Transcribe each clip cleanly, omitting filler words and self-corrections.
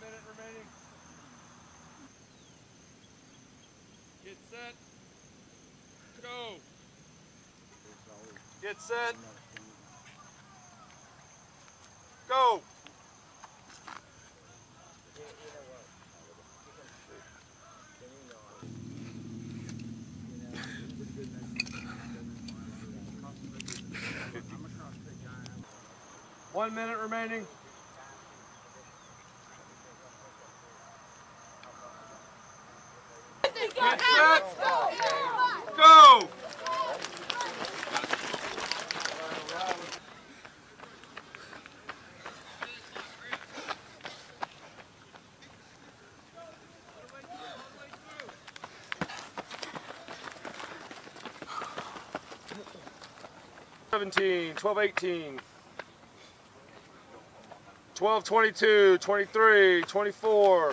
1 minute remaining. Get set. Go. Get set. Go. One minute remaining. Get set. Go. (17, 12, 18). 12, 22, 23, 24.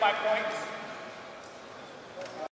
My points.